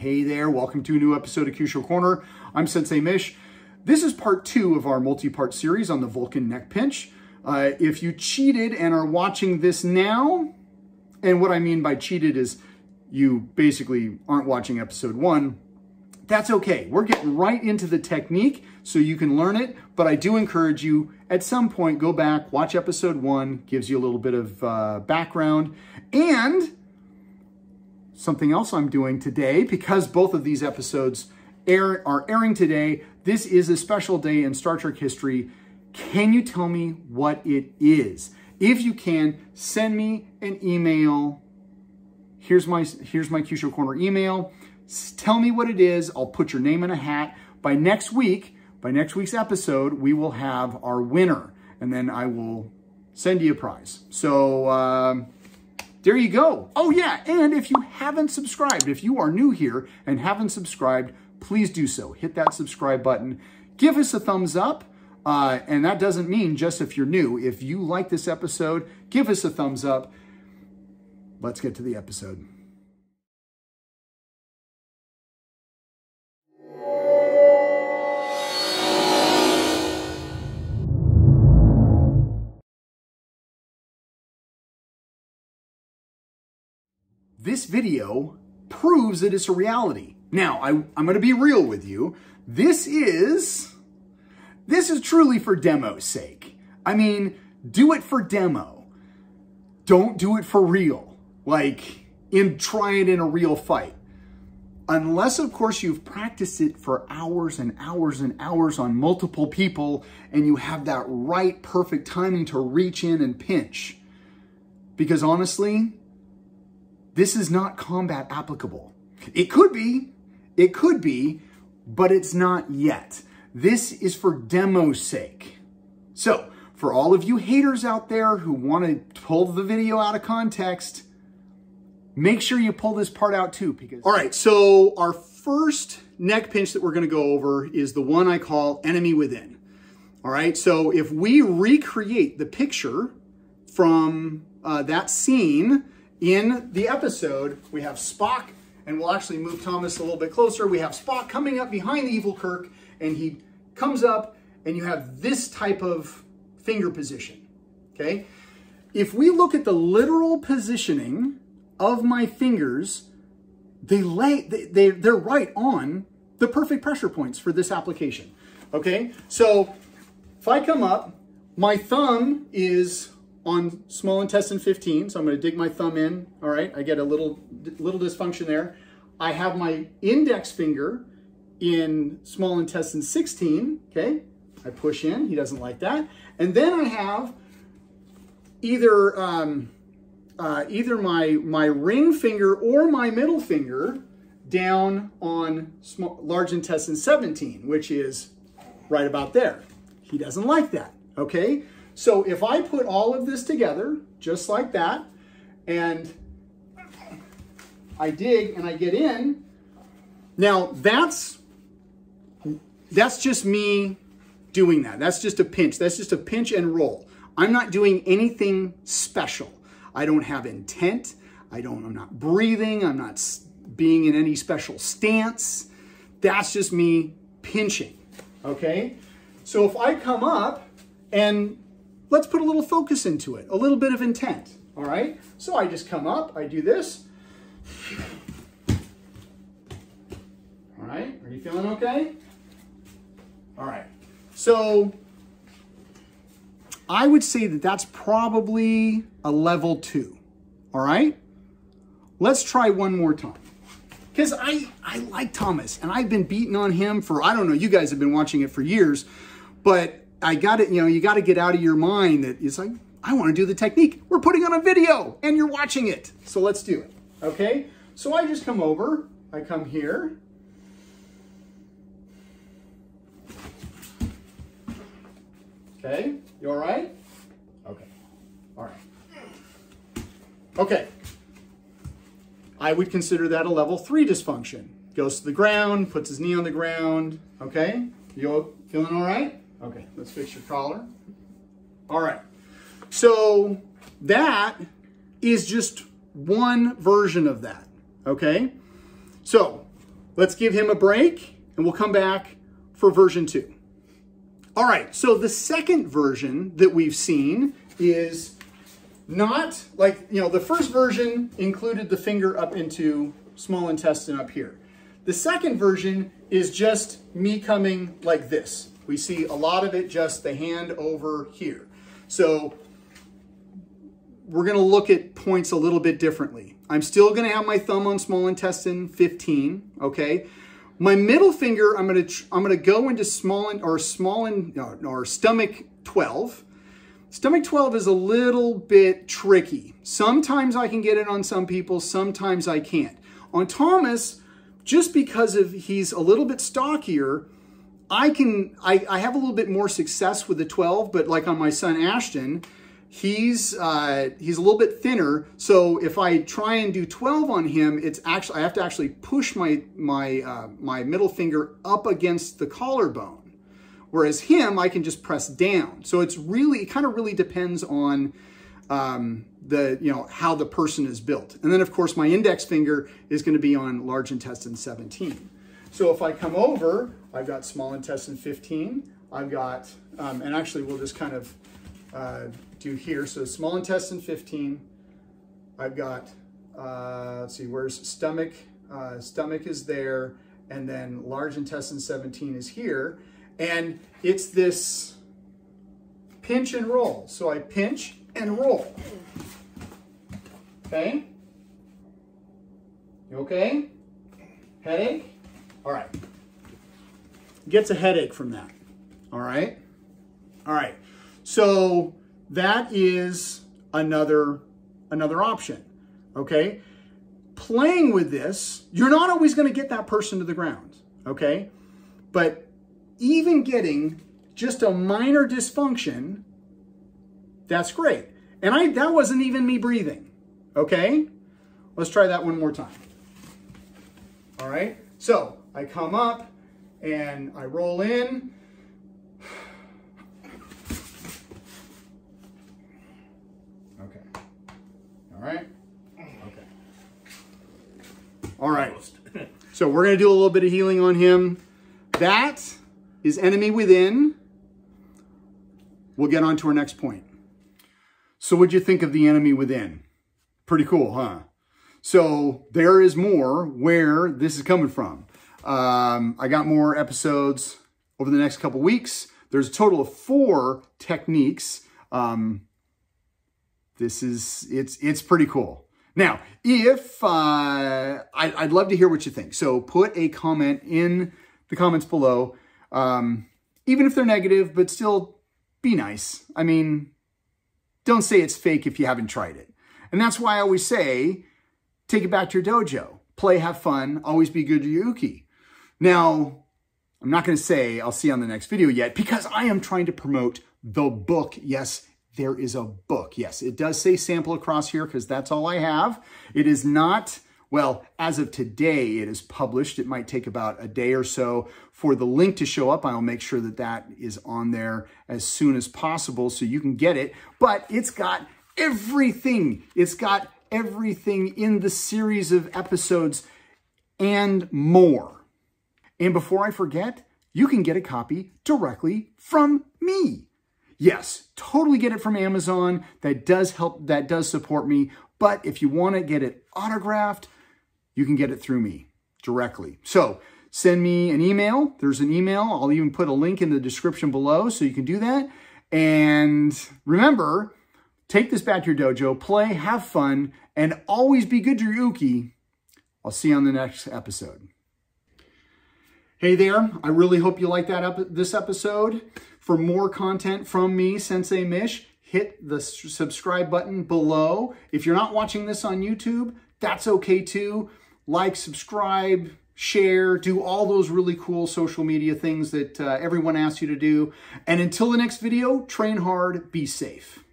Hey there, welcome to a new episode of Kyusho Korner. I'm Sensei Mish. This is part two of our multi-part series on the Vulcan Neck Pinch. If you cheated and are watching this now, and what I mean by cheated is you basically aren't watching episode one, that's okay. We're getting right into the technique so you can learn it, but I do encourage you at some point, go back, watch episode one, gives you a little bit of background, and something else I'm doing today, because both of these episodes are airing today. This is a special day in Star Trek history. Can you tell me what it is? If you can, send me an email. Here's my Kyusho Korner email. Tell me what it is. I'll put your name in a hat. By next week's episode, we will have our winner, and then I will send you a prize. So, there you go. Oh yeah, and if you haven't subscribed, if you are new here and haven't subscribed, please do so. Hit that subscribe button. Give us a thumbs up, and that doesn't mean just if you're new. If you like this episode, give us a thumbs up. Let's get to the episode. This video proves that it's a reality. Now, I'm going to be real with you. This is truly for demo's sake. I mean, do it for demo. Don't do it for real. Like, try it in a real fight. Unless, of course, you've practiced it for hours and hours and hours on multiple people, and you have that right perfect timing to reach in and pinch. Because honestly, this is not combat applicable. It could be, but it's not yet. This is for demo's sake. So, for all of you haters out there who want to pull the video out of context, make sure you pull this part out too. Because all right, so our first neck pinch that we're going to go over is the one I call Enemy Within. All right, so if we recreate the picture from that scene, in the episode, we have Spock, and we'll actually move Thomas a little bit closer. We have Spock coming up behind the evil Kirk, and he comes up, and you have this type of finger position, okay? If we look at the literal positioning of my fingers, they're right on the perfect pressure points for this application, okay? So if I come up, my thumb is on small intestine 15, so I'm going to dig my thumb in, all right? I get a little dysfunction there. I have my index finger in small intestine 16, okay? I push in, he doesn't like that. And then I have either my ring finger or my middle finger down on large intestine 17, which is right about there. He doesn't like that, okay? So if I put all of this together, just like that, and I dig and I get in, now that's just me doing that. That's just a pinch. That's just a pinch and roll. I'm not doing anything special. I don't have intent. I'm not breathing. I'm not being in any special stance. That's just me pinching, okay? So if I come up and let's put a little focus into it, a little bit of intent, all right? So I just come up, I do this. All right, are you feeling okay? All right, so I would say that that's probably a level two, all right? Let's try one more time. Because I like Thomas, and I've been beating on him for, I don't know, you guys have been watching it for years, but I got it, you know, you got to get out of your mind that it's like, I want to do the technique. We're putting on a video and you're watching it. So let's do it. Okay. So I just come over, I come here. Okay. You all right? Okay. All right. Okay. I would consider that a level three dysfunction. Goes to the ground, puts his knee on the ground. Okay. You feeling all right? Okay, let's fix your collar. All right, so that is just one version of that, okay? So Let's give him a break and we'll come back for version 2. All right, so the second version that we've seen is not like, you know, the first version included the finger up into small intestine up here. The second version is just me coming like this. We see a lot of it, just the hand over here. So we're gonna look at points a little bit differently. I'm still gonna have my thumb on small intestine 15, okay? My middle finger, I'm gonna go into stomach 12. Stomach 12 is a little bit tricky. Sometimes I can get it on some people, sometimes I can't. On Thomas, just because of he's a little bit stockier, I have a little bit more success with the 12, but like on my son Ashton, he's a little bit thinner. So if I try and do 12 on him, it's actually, I have to actually push my middle finger up against the collarbone. Whereas him, I can just press down. So it's really, it kind of really depends on how the person is built. And then of course my index finger is going to be on large intestine 17. So if I come over, I've got small intestine 15. I've got, and actually we'll just kind of, do here. So small intestine 15, I've got, let's see, where's stomach? Stomach is there. And then large intestine 17 is here. And it's this pinch and roll. So I pinch and roll. Okay. You okay? Headache? All right. Gets a headache from that. All right. All right. So that is another option, okay? Playing with this, you're not always going to get that person to the ground, okay? But even getting just a minor dysfunction, that's great. And that wasn't even me breathing, okay? Let's try that one more time. All right, so I come up and I roll in. All right. Okay. All right. So we're going to do a little bit of healing on him. That is Enemy Within. We'll get on to our next point. So what'd you think of The Enemy Within? Pretty cool, huh? So there is more where this is coming from. I got more episodes over the next couple weeks. There's a total of 4 techniques. It's pretty cool. Now, if, I'd love to hear what you think. So put a comment in the comments below, even if they're negative, but still be nice. I mean, don't say it's fake if you haven't tried it. And that's why I always say, take it back to your dojo, play, have fun, always be good to your uki. Now, I'm not going to say I'll see you on the next video yet, because I am trying to promote the book. Yes, there is a book. Yes, it does say sample across here because that's all I have. It is not, well, as of today, it is published. It might take about a day or so for the link to show up. I'll make sure that that is on there as soon as possible so you can get it. But it's got everything. It's got everything in the series of episodes and more. And before I forget, you can get a copy directly from me. Yes, totally get it from Amazon. That does help, that does support me. But if you want to get it autographed, you can get it through me directly. So send me an email. There's an email. I'll even put a link in the description below so you can do that. And remember, take this back to your dojo, play, have fun, and always be good to your uki. I'll see you on the next episode. Hey there, I really hope you liked this episode. For more content from me, Sensei Mish, hit the subscribe button below. If you're not watching this on YouTube, that's okay too. Like, subscribe, share, do all those really cool social media things that everyone asks you to do. And until the next video, train hard, be safe.